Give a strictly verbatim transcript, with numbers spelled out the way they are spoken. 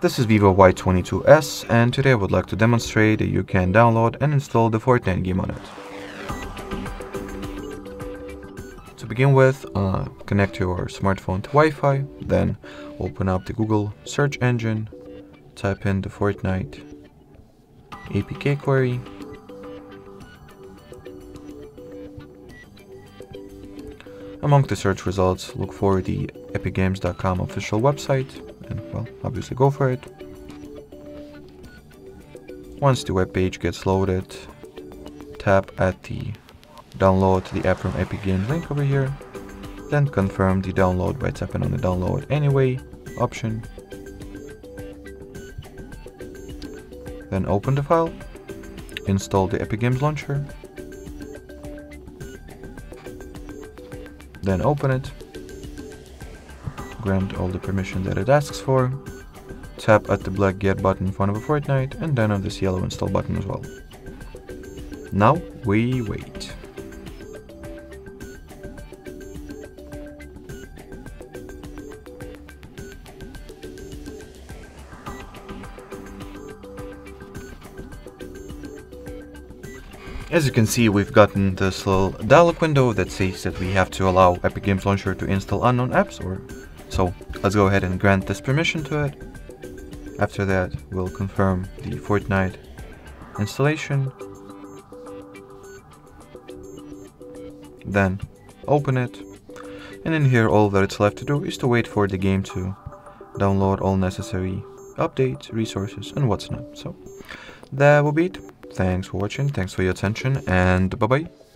This is Vivo Y twenty-two S, and today I would like to demonstrate that you can download and install the Fortnite game on it. To begin with, uh, connect your smartphone to Wi-Fi, then open up the Google search engine, type in the Fortnite A P K query, among the search results, look for the epic games dot com official website and, well, obviously go for it. Once the web page gets loaded, tap at the download the app from Epic Games link over here, then confirm the download by tapping on the download anyway option. Then open the file, install the Epic Games launcher, then open it, grant all the permission that it asks for, tap at the black Get button in front of a Fortnite, and then on this yellow Install button as well. Now we wait. As you can see, we've gotten this little dialog window that says that we have to allow Epic Games Launcher to install unknown apps, or so let's go ahead and grant this permission to it. After that, we'll confirm the Fortnite installation, then open it, and in here all that it's left to do is to wait for the game to download all necessary updates, resources, and what's not. So that will be it. Thanks for watching, thanks for your attention, and bye-bye.